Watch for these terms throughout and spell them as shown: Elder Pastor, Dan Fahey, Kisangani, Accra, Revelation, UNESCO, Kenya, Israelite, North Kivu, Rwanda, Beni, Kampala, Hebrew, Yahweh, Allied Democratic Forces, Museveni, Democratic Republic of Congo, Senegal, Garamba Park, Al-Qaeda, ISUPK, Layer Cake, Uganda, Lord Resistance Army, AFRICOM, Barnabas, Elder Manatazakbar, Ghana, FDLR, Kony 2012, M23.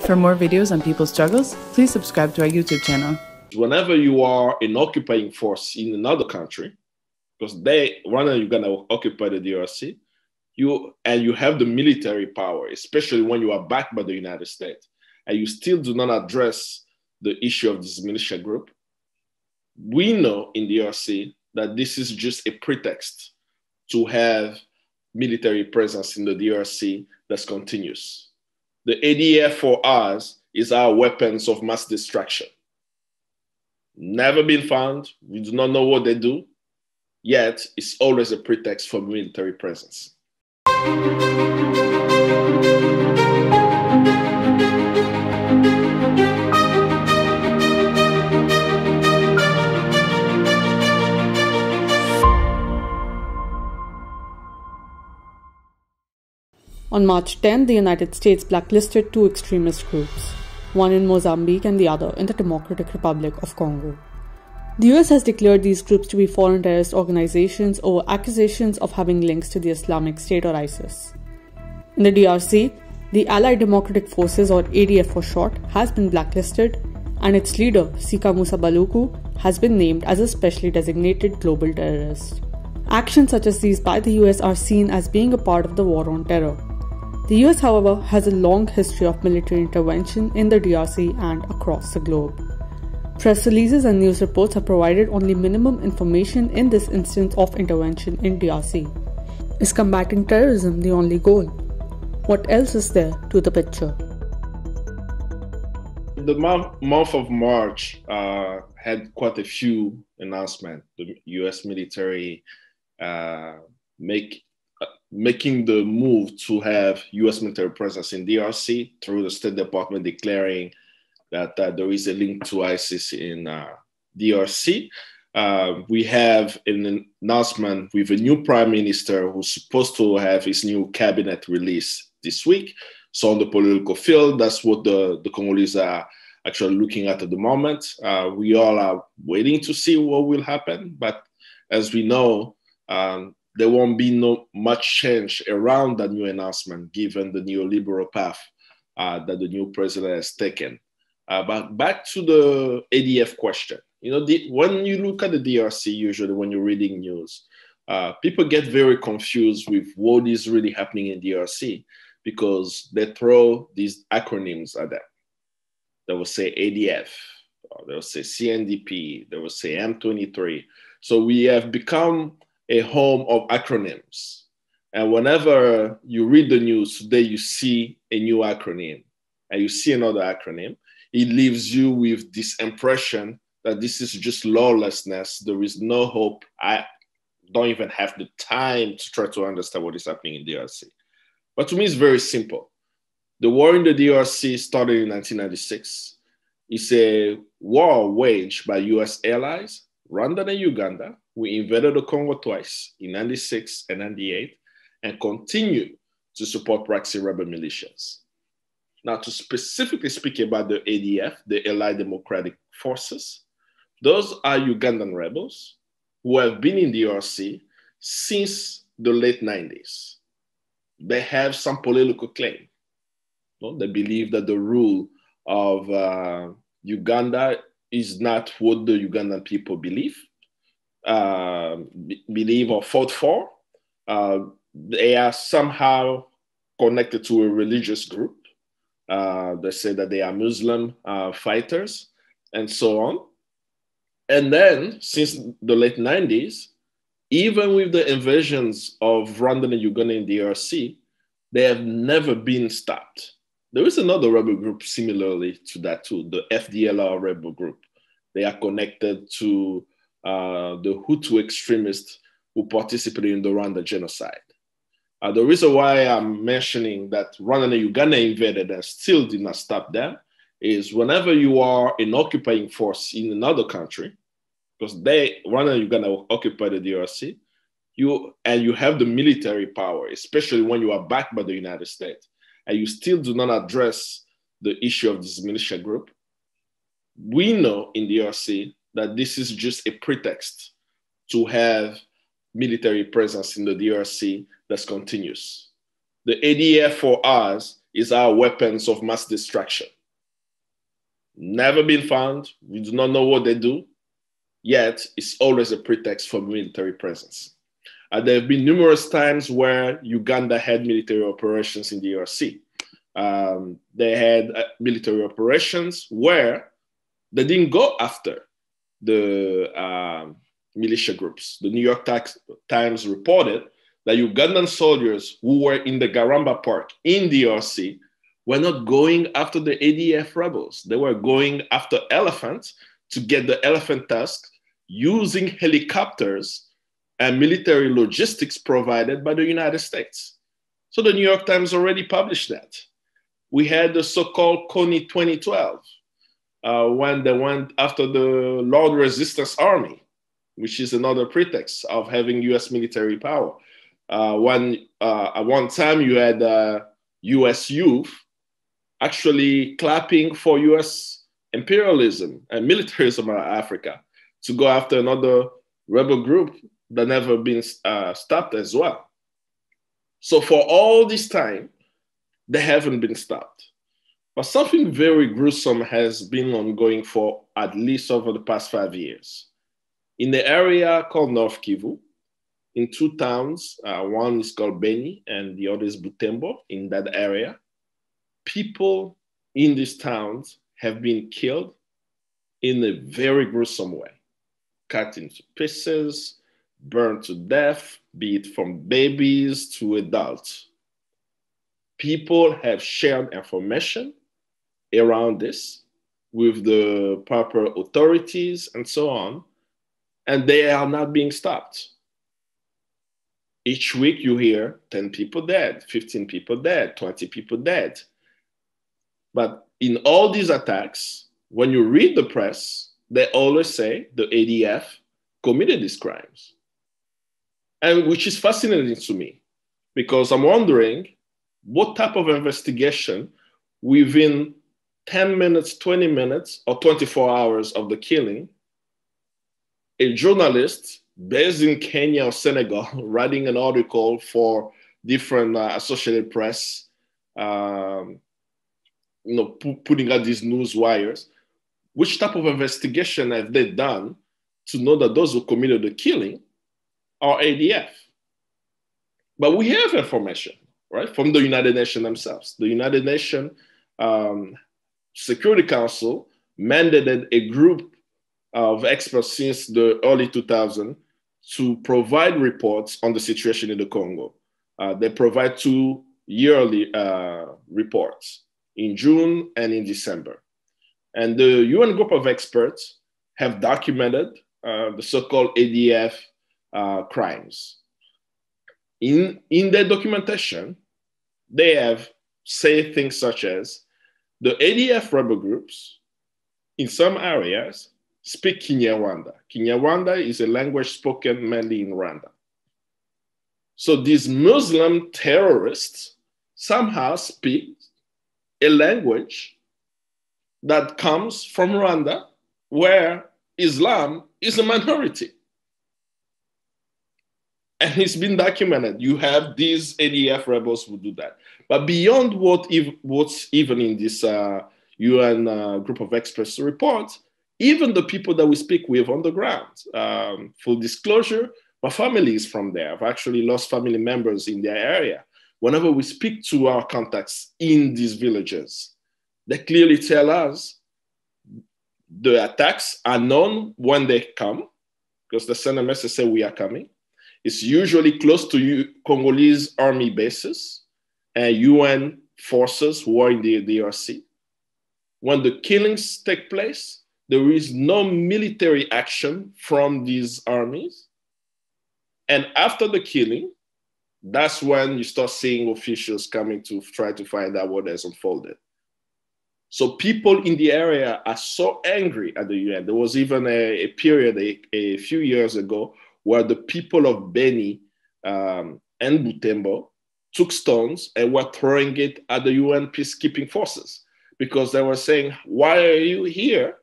For more videos on people's struggles, please subscribe to our YouTube channel. Whenever you are an occupying force in another country, because Rwanda and Uganda occupy the DRC, you have the military power, especially when you are backed by the United States, and you still do not address the issue of this militia group, we know in the DRC that this is just a pretext to have military presence in the DRC that continues. The ADF for us is our weapons of mass destruction. Never been found. We do not know what they do. Yet, it's always a pretext for military presence. On March 10, the United States blacklisted two extremist groups, one in Mozambique and the other in the Democratic Republic of Congo. The US has declared these groups to be foreign terrorist organizations over accusations of having links to the Islamic State or ISIS. In the DRC, the Allied Democratic Forces, or ADF for short, has been blacklisted, and its leader, Sika Musa Baluku, has been named as a specially designated global terrorist. Actions such as these by the US are seen as being a part of the war on terror. The US, however, has a long history of military intervention in the DRC and across the globe. Press releases and news reports have provided only minimum information in this instance of intervention in DRC. Is combating terrorism the only goal? What else is there to the picture? The month of March had quite a few announcements. The US military making the move to have U.S. military presence in DRC through the State Department declaring that there is a link to ISIS in DRC. We have an announcement with a new prime minister who's supposed to have his new cabinet released this week. So on the political field, that's what the Congolese are actually looking at the moment. We all are waiting to see what will happen, but as we know, there won't be much change around that new announcement, given the neoliberal path that the new president has taken. But back to the ADF question. You know, when you look at the DRC, usually when you're reading news, people get very confused with what is really happening in DRC because they throw these acronyms at them. They will say ADF, they will say CNDP, they will say M23. So we have become a home of acronyms. And whenever you read the news today, you see a new acronym and you see another acronym. It leaves you with this impression that this is just lawlessness. There is no hope. I don't even have the time to try to understand what is happening in DRC. But to me, it's very simple. The war in the DRC started in 1996. It's a war waged by US allies, Rwanda and Uganda. We invaded the Congo twice, in 96 and 98, and continue to support proxy rebel militias. Now, to specifically speak about the ADF, the Allied Democratic Forces, those are Ugandan rebels who have been in the DRC since the late 90s. They have some political claim. They believe that the rule of Uganda is not what the Ugandan people believe. Believe or fought for. They are somehow connected to a religious group. They say that they are Muslim fighters and so on. And then since the late 90s, even with the invasions of Rwanda and Uganda in the DRC, they have never been stopped. There is another rebel group similarly to that too, the FDLR rebel group. They are connected to the Hutu extremists who participated in the Rwanda genocide. The reason why I'm mentioning that Rwanda and Uganda invaded and still did not stop them is whenever you are an occupying force in another country, because Rwanda and Uganda occupy the DRC, you have the military power, especially when you are backed by the United States, and you still do not address the issue of this militia group, we know in the DRC that this is just a pretext to have military presence in the DRC that continues. The ADF for us is our weapons of mass destruction. Never been found. We do not know what they do. Yet, it's always a pretext for military presence. There have been numerous times where Uganda had military operations in the DRC. They had military operations where they didn't go after the militia groups. The New York Times reported that Ugandan soldiers who were in the Garamba Park in DRC were not going after the ADF rebels. They were going after elephants to get the elephant tusks using helicopters and military logistics provided by the United States. So the New York Times already published that. We had the so-called Kony 2012 when they went after the Lord Resistance Army, which is another pretext of having US military power. At one time you had US youth actually clapping for US imperialism and militarism in Africa to go after another rebel group that never been stopped as well. So for all this time, they haven't been stopped. But something very gruesome has been ongoing for at least over the past 5 years. In the area called North Kivu, in two towns, one is called Beni and the other is Butembo, in that area, people in these towns have been killed in a very gruesome way, cut into pieces, burned to death, be it from babies to adults. People have shared information around this with the proper authorities and so on, and they are not being stopped. Each week you hear 10 people dead, 15 people dead, 20 people dead. But in all these attacks, when you read the press, they always say the ADF committed these crimes. And which is fascinating to me, because I'm wondering what type of investigation within 10 minutes, 20 minutes, or 24 hours of the killing, a journalist based in Kenya or Senegal writing an article for different Associated Press, putting out these news wires, which type of investigation have they done to know that those who committed the killing are ADF? But we have information, right, from the United Nations themselves. The United Nations Security Council mandated a group of experts since the early 2000s to provide reports on the situation in the Congo. They provide 2 yearly reports in June and in December. And the UN group of experts have documented the so-called ADF crimes. In their documentation, they have said things such as, the ADF rebel groups in some areas speak Kinyarwanda. Kinyarwanda is a language spoken mainly in Rwanda. So these Muslim terrorists somehow speak a language that comes from Rwanda, where Islam is a minority. And it's been documented. You have these ADF rebels who do that. But beyond what's even in this UN group of experts report, even the people that we speak with on the ground, full disclosure, my family is from there. I've actually lost family members in their area. Whenever we speak to our contacts in these villages, they clearly tell us the attacks are known when they come, because they send a message saying we are coming. It's usually close to Congolese army bases and UN forces who are in the DRC. When the killings take place, there is no military action from these armies. And after the killing, that's when you start seeing officials coming to try to find out what has unfolded. So people in the area are so angry at the UN. There was even a period a few years ago where the people of Beni and Butembo took stones and were throwing it at the UN peacekeeping forces because they were saying, why are you here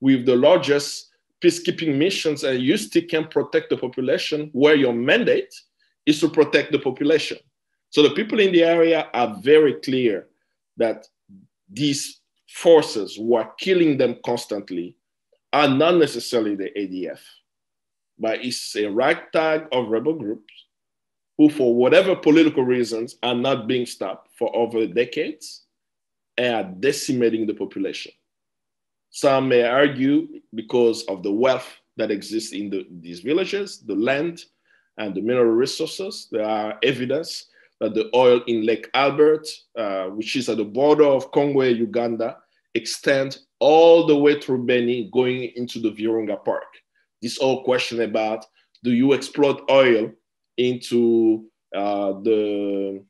with the largest peacekeeping missions and you still can't protect the population where your mandate is to protect the population? So the people in the area are very clear that these forces who are killing them constantly are not necessarily the ADF, but it's a ragtag of rebel groups who, for whatever political reasons, are not being stopped for over decades and are decimating the population. Some may argue because of the wealth that exists in these villages, the land and the mineral resources. There are evidence that the oil in Lake Albert, which is at the border of Congo and Uganda, extends all the way through Beni, going into the Virunga Park. This whole question about, do you exploit oil into the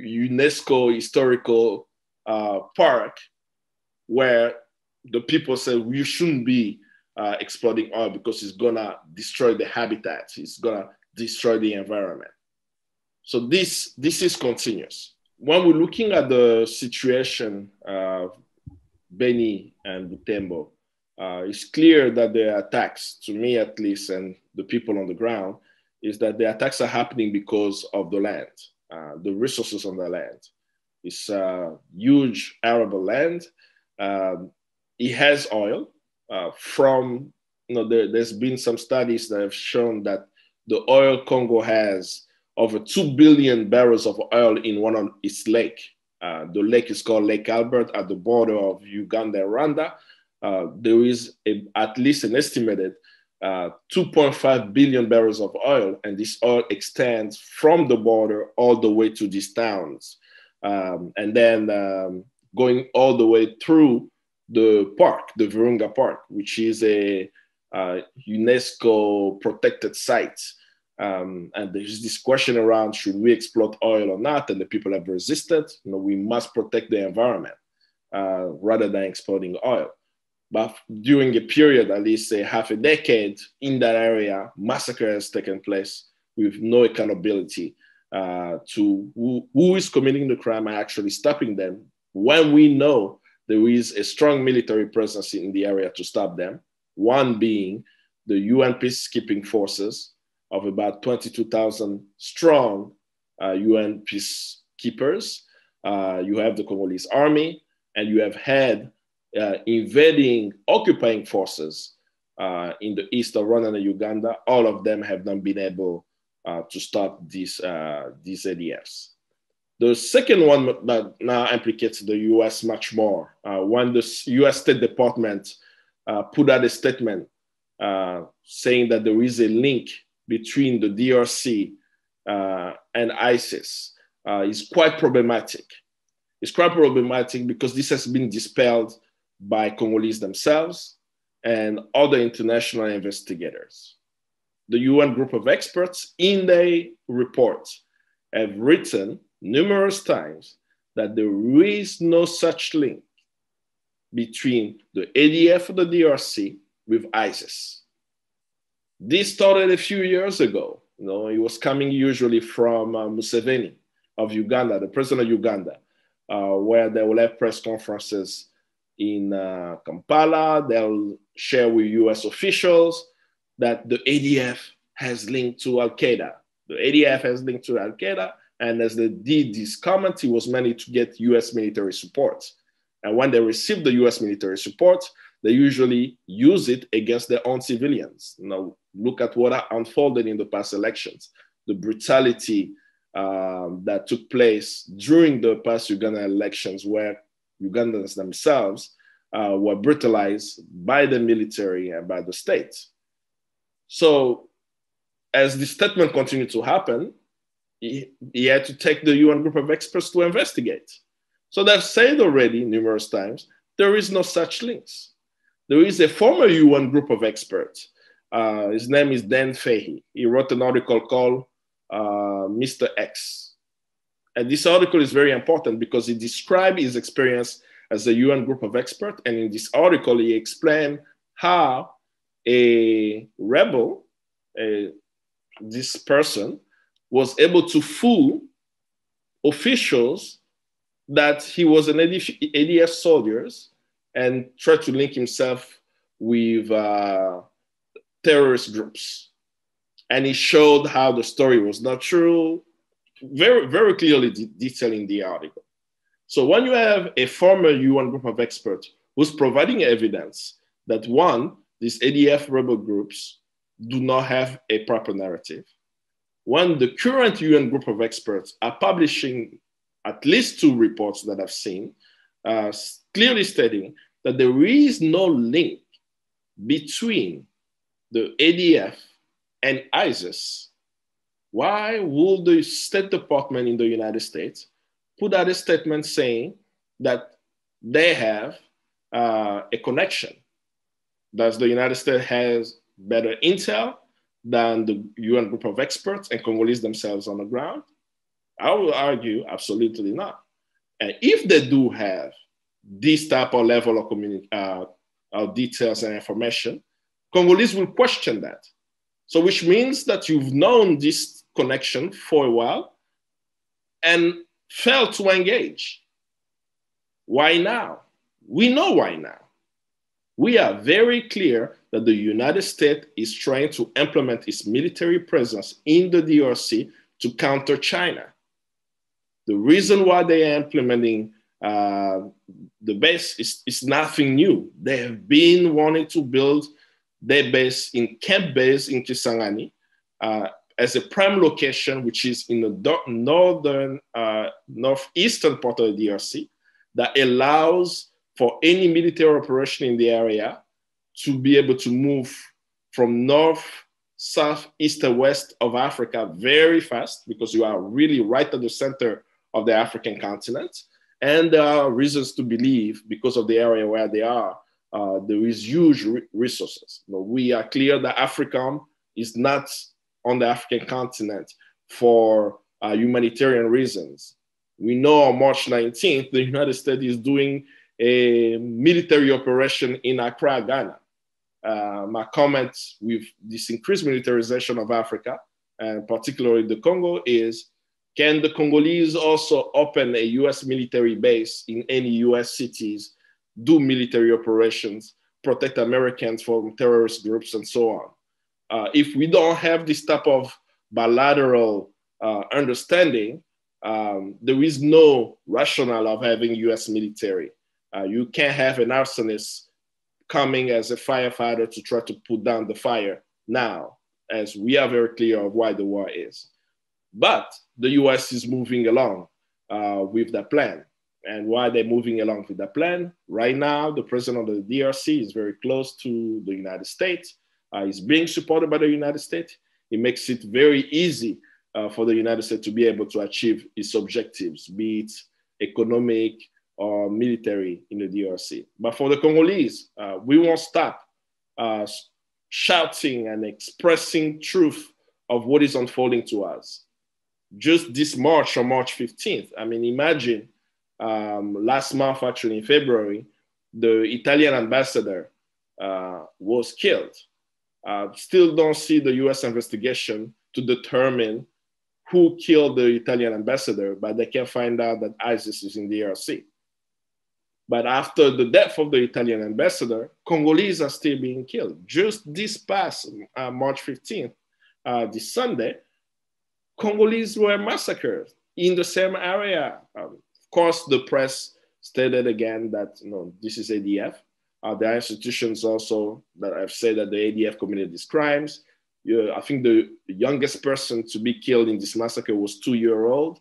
UNESCO historical park, where the people say we shouldn't be exploiting oil because it's gonna destroy the habitat, it's gonna destroy the environment. So this is continuous. When we're looking at the situation of Beni and Butembo, it's clear that the attacks, to me at least, and the people on the ground, is that the attacks are happening because of the land, the resources on the land. It's huge arable land. It has oil from, there's been some studies that have shown that the oil Congo has over 2 billion barrels of oil in one of its lake. The lake is called Lake Albert at the border of Uganda and Rwanda. There is at least an estimated 2.5 billion barrels of oil, and this oil extends from the border all the way to these towns, and then going all the way through the park, the Virunga Park, which is a UNESCO protected site. And there's this question around, should we exploit oil or not? And the people have resisted. We must protect the environment rather than exploiting oil. But during a period, at least say half a decade, in that area, massacre has taken place with no accountability to who is committing the crime and actually stopping them, when we know there is a strong military presence in the area to stop them, one being the UN peacekeeping forces of about 22,000 strong UN peacekeepers. You have the Congolese army, and you have had invading, occupying forces in the east of Rwanda and Uganda. All of them have not been able to stop these ADFs. The second one that now implicates the US much more. When the US State Department put out a statement saying that there is a link between the DRC and ISIS, is quite problematic. It's quite problematic because this has been dispelled by Congolese themselves and other international investigators. The UN group of experts in their report have written numerous times that there is no such link between the ADF of the DRC with ISIS. This started a few years ago. It was coming usually from Museveni of Uganda, the president of Uganda, where they will have press conferences in Kampala. They'll share with US officials that the ADF has linked to Al-Qaeda. The ADF has linked to Al-Qaeda. And as they did this comment, it was meant to get US military support. And when they receive the US military support, they usually use it against their own civilians. Now, look at what unfolded in the past elections, the brutality that took place during the past Ugandan elections, where Ugandans themselves were brutalized by the military and by the state. So as the statement continued to happen, he had to take the UN group of experts to investigate. So they've said already numerous times, there is no such links. There is a former UN group of experts. His name is Dan Fahey. He wrote an article called Mr. X. And this article is very important because it describes his experience as a UN group of experts. And in this article, he explained how a rebel, this person, was able to fool officials that he was an ADF soldier and tried to link himself with terrorist groups. And he showed how the story was not true, very, very clearly detailing the article. So when you have a former UN group of experts who's providing evidence that one, these ADF rebel groups do not have a proper narrative. When the current UN group of experts are publishing at least two reports that I've seen, clearly stating that there is no link between the ADF and ISIS, why would the State Department in the United States put out a statement saying that they have a connection? Does the United States has better intel than the UN group of experts and Congolese themselves on the ground? I will argue absolutely not. And if they do have this type of level of details and information, Congolese will question that. So which means that you've known this connection for a while and failed to engage. Why now? We know why now. We are very clear that the United States is trying to implement its military presence in the DRC to counter China. The reason why they are implementing the base is nothing new. They have been wanting to build their base in camp base in Kisangani as a prime location, which is in the northern, northeastern part of the DRC that allows for any military operation in the area to be able to move from north, south, east, and west of Africa very fast, because you are really right at the center of the African continent. And there are reasons to believe, because of the area where they are, there is huge resources. But we are clear that AFRICOM is not on the African continent for humanitarian reasons. We know on March 19th, the United States is doing a military operation in Accra, Ghana. My comment with this increased militarization of Africa, and particularly the Congo, is can the Congolese also open a US military base in any US cities, do military operations, protect Americans from terrorist groups and so on? If we don't have this type of bilateral understanding, there is no rationale of having US military. You can't have an arsonist coming as a firefighter to try to put down the fire now, as we are very clear of why the war is. But the US is moving along with that plan. And why they're moving along with that plan? Right now, the president of the DRC is very close to the United States. He's being supported by the United States. It makes it very easy for the United States to be able to achieve its objectives, be it economic, or military in the DRC. But for the Congolese, we won't stop shouting and expressing truth of what is unfolding to us. Just this March, on March 15th, I mean, imagine last month, actually in February, the Italian ambassador was killed. Still don't see the US investigation to determine who killed the Italian ambassador, but they can find out that ISIS is in the DRC. But after the death of the Italian ambassador, Congolese are still being killed. Just this past March 15th, this Sunday, Congolese were massacred in the same area. Of course, the press stated again that this is ADF. There are institutions also that have said that the ADF committed these crimes. I think the youngest person to be killed in this massacre was 2-year-old.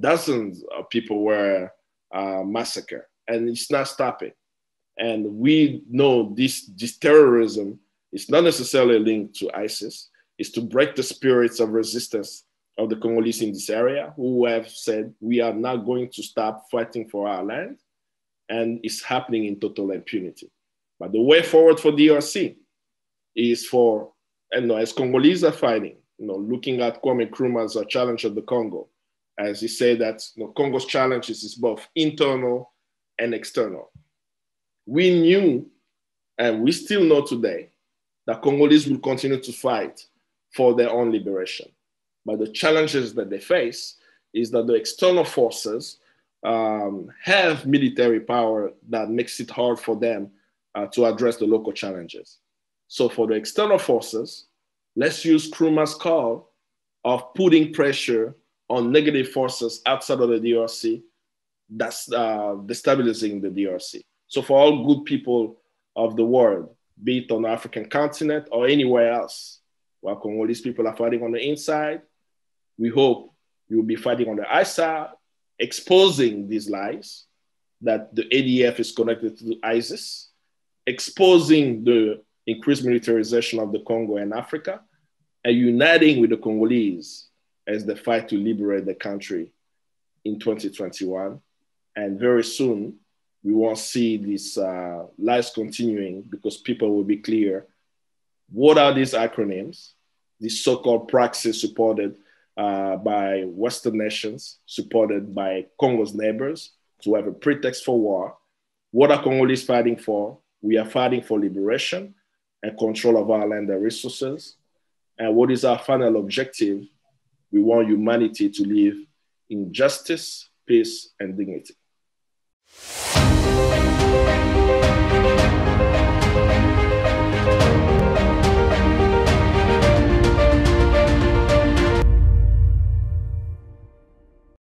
Dozens of people were massacred. And it's not stopping. And we know this terrorism is not necessarily linked to ISIS. It's to break the spirits of resistance of the Congolese in this area, who have said, we are not going to stop fighting for our land. And it's happening in total impunity. But the way forward for DRC is for, as Congolese are fighting, looking at Kwame Nkrumah as a challenge of the Congo, as he said that Congo's challenge is both internal and external. We knew, and we still know today, that Congolese will continue to fight for their own liberation. But the challenges that they face is that the external forces have military power that makes it hard for them to address the local challenges. So for the external forces, let's use Nkrumah's call of putting pressure on negative forces outside of the DRC that's destabilizing the DRC. So for all good people of the world, be it on the African continent or anywhere else, while Congolese people are fighting on the inside, we hope you'll be fighting on the outside, exposing these lies that the ADF is connected to ISIS, exposing the increased militarization of the Congo and Africa, and uniting with the Congolese as they fight to liberate the country in 2021. And very soon, we won't see these lies continuing, because people will be clear. What are these acronyms, these so-called proxies supported by Western nations, supported by Congo's neighbors to have a pretext for war? What are Congolese fighting for? We are fighting for liberation and control of our land and resources. And what is our final objective? We want humanity to live in justice, peace, and dignity.